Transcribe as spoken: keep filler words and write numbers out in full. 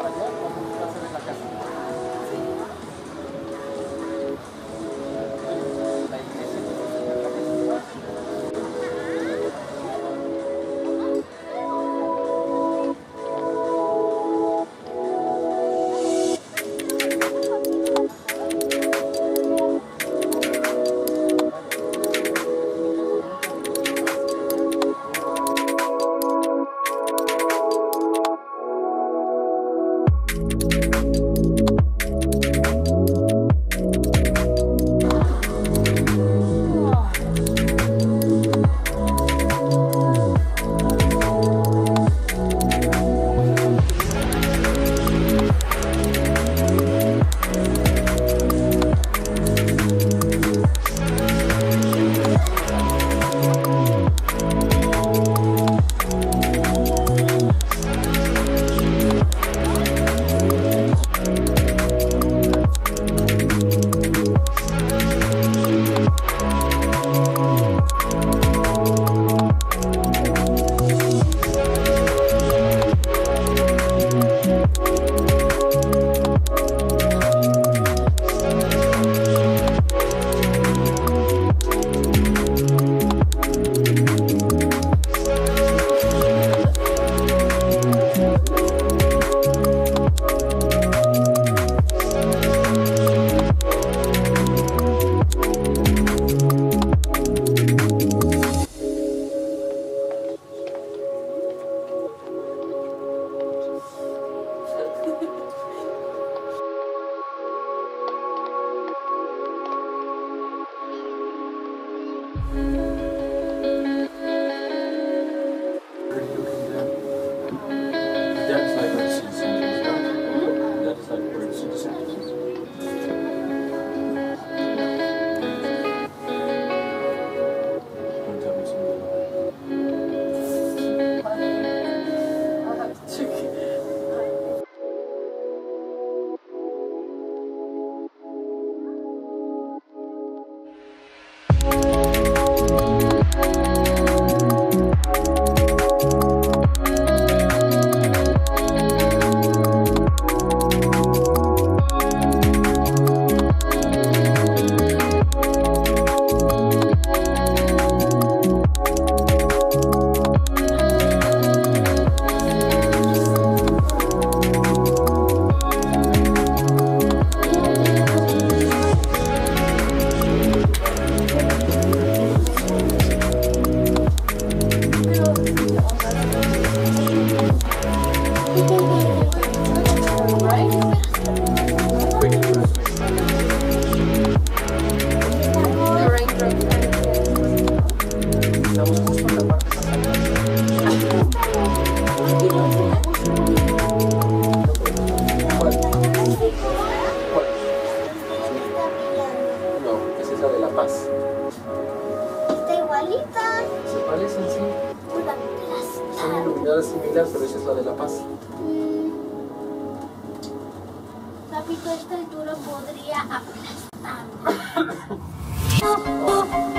para allá o se va a hacer en la casa? Sí. Bueno, la iglesia de la Papito, esta altura podría aplastar.